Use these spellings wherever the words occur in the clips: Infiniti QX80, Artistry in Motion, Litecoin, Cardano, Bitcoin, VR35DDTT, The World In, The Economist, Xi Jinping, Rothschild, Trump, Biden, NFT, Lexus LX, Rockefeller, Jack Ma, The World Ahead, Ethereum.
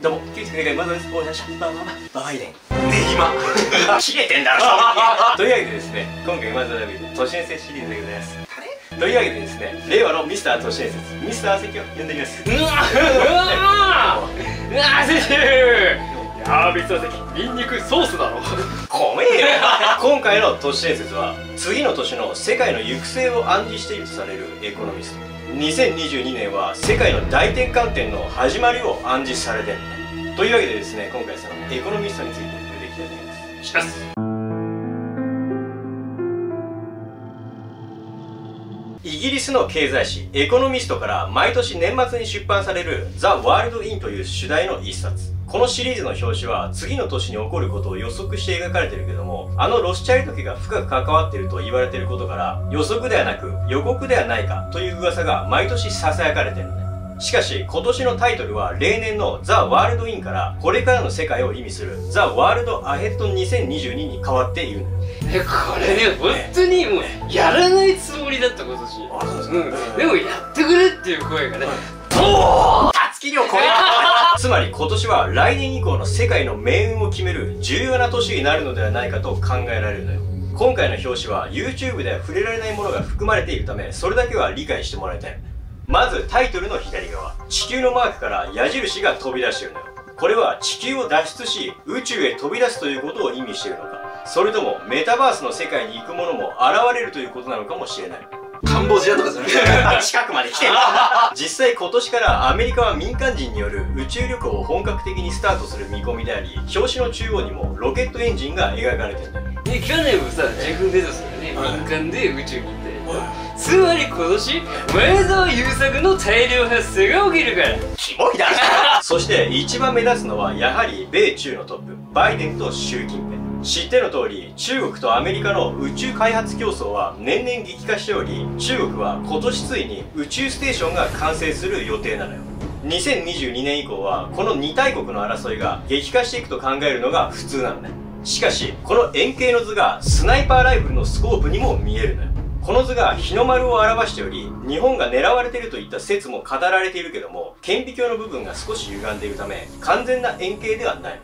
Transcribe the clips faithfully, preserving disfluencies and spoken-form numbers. どうも、きゅうじゅうにかいマドレス公社シャンバーママババイデンネイマ切れてんだろというわけでですね、今回まずは都心説シリーズでございます。あれというわけでですね、令和のミスター都心説、ミスター関を呼んできます。うわうわうわー、あー、別の席、ニンニクソースだろ怖えよ今回の都市伝説は、次の年の世界の行く末を暗示しているとされるエコノミスト。にせんにじゅうにねんは世界の大転換点の始まりを暗示されてるね。というわけでですね、今回そのエコノミストについて触れていきたいと思います。しかしイギリスの経済誌エコノミストから毎年年末に出版される「ザ・ワールド・イン」という主題の一冊。このシリーズの表紙は次の年に起こることを予測して描かれてるけども、あのロスチャイルド家が深く関わっていると言われていることから、予測ではなく予告ではないかという噂が毎年囁かれてるのね。しかし今年のタイトルは例年のザ・ワールド・インからこれからの世界を意味するザ・ワールド・アヘッドにせんにじゅうにに変わっているのよ。え、これね、本当にもうやらないつもりだった今年。あ、そうですね、うん、でもやってくれっていう声がね、ドーン月量超えたつまり今年は来年以降の世界の命運を決める重要な年になるのではないかと考えられるのよ。今回の表紙は YouTube では触れられないものが含まれているため、それだけは理解してもらいたい。まずタイトルの左側、地球のマークから矢印が飛び出しているのよ。これは地球を脱出し宇宙へ飛び出すということを意味しているのか、それともメタバースの世界に行くものも現れるということなのかもしれない。カンボジアとかじゃない近くまで来てる実際今年からアメリカは民間人による宇宙旅行を本格的にスタートする見込みであり、表紙の中央にもロケットエンジンが描かれてるんだよ。去年もさ、ジェフ・ベゾスがね、民間で宇宙に行って、つまり今年前澤友作の大量発生が起きるからキモいだそして一番目立つのはやはり米中のトップバイデンと習近平。知っての通り、中国とアメリカの宇宙開発競争は年々激化しており、中国は今年ついに宇宙ステーションが完成する予定なのよ。にせんにじゅうにねん以降はこのに大国の争いが激化していくと考えるのが普通なのね。しかしこの円形の図がスナイパーライフルのスコープにも見えるのよ。この図が日の丸を表しており、日本が狙われているといった説も語られているけども、顕微鏡の部分が少し歪んでいるため完全な円形ではないのね。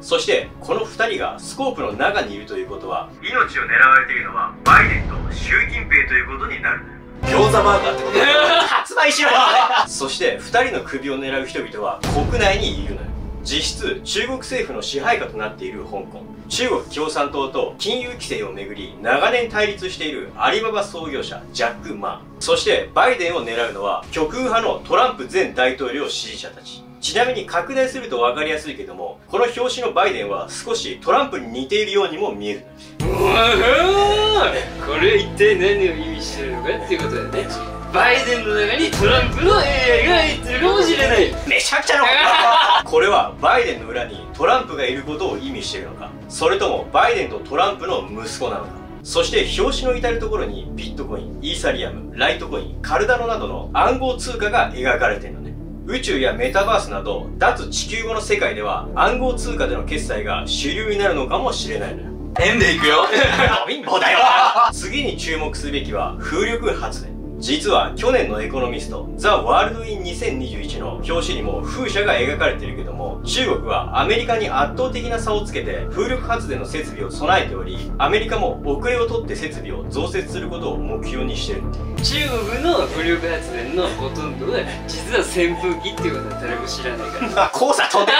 そしてこのふたりがスコープの中にいるということは、命を狙われているのはバイデンと習近平ということになる。餃子バーガーってことだ発売しろよそしてふたりの首を狙う人々は国内にいるのよ。実質中国政府の支配下となっている香港、中国共産党と金融規制をめぐり長年対立しているアリババ創業者ジャック・マー、そしてバイデンを狙うのは極右派のトランプ前大統領支持者たち。ちなみに拡大すると分かりやすいけども、この表紙のバイデンは少しトランプに似ているようにも見える。うわー、これ一体何を意味してるのかっていうことだよね。バイデンの中にトランプの エーアイ が入ってるかもしれない。めちゃくちゃのこれはバイデンの裏にトランプがいることを意味しているのか、それともバイデンとトランプの息子なのか。そして表紙の至る所にビットコイン、イーサリアム、ライトコイン、カルダノなどの暗号通貨が描かれているのね。宇宙やメタバースなど脱地球語の世界では暗号通貨での決済が主流になるのかもしれないのよ。円でいくよ貧乏だよ次に注目すべきは風力発電。実は去年のエコノミストザ・ワールド・インにせんにじゅういちの表紙にも風車が描かれているけども、中国はアメリカに圧倒的な差をつけて風力発電の設備を備えており、アメリカも遅れを取って設備を増設することを目標にしている。中国の風力発電のほとんどは実は扇風機っていうことは誰も知らないから交差飛んでる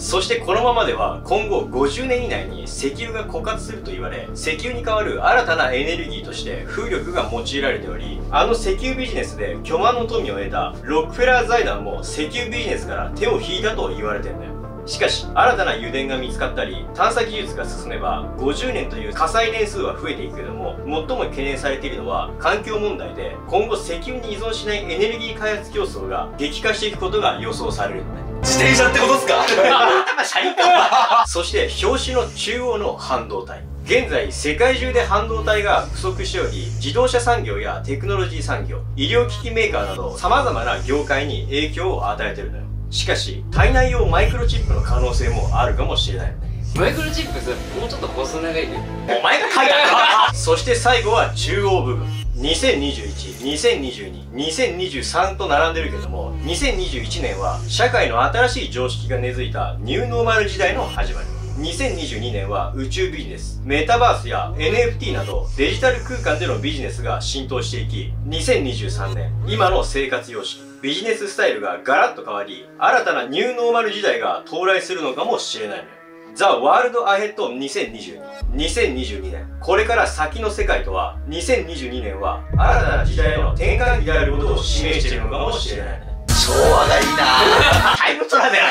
そしてこのままでは今後ごじゅうねん以内に石油が枯渇すると言われ、石油に代わる新たなエネルギーとして風力が用いられており、あの石油ビジネスで巨万の富を得たロックフェラー財団も石油ビジネスから手を引いたと言われてんだよ。しかし新たな油田が見つかったり探査技術が進めばごじゅうねんという火災年数は増えていくけども、最も懸念されているのは環境問題で、今後石油に依存しないエネルギー開発競争が激化していくことが予想されるんだよ。自転車ってことっすかそして表紙の中央の半導体。現在世界中で半導体が不足しており、自動車産業やテクノロジー産業、医療機器メーカーなど様々な業界に影響を与えてるのよ。しかし体内用マイクロチップの可能性もあるかもしれないよね。マイクロチップさ、もうちょっと細長いよ。お前が書いたのそして最後は中央部分。にせんにじゅういち、にせんにじゅうに、にせんにじゅうさんと並んでるけども、にせんにじゅういちねんは社会の新しい常識が根付いたニューノーマル時代の始まり。にせんにじゅうにねんは宇宙ビジネス、メタバースや エヌエフティー などデジタル空間でのビジネスが浸透していき、にせんにじゅうさんねん、今の生活様式、ビジネススタイルがガラッと変わり、新たなニューノーマル時代が到来するのかもしれないのよ。The World Ahead にせんにじゅうに、にせんにじゅうにねん、これから先の世界とは、にせんにじゅうにねんは新たな時代の転換期であることを示しているのかもしれない。昭和がいいなぁ。タイムトラベル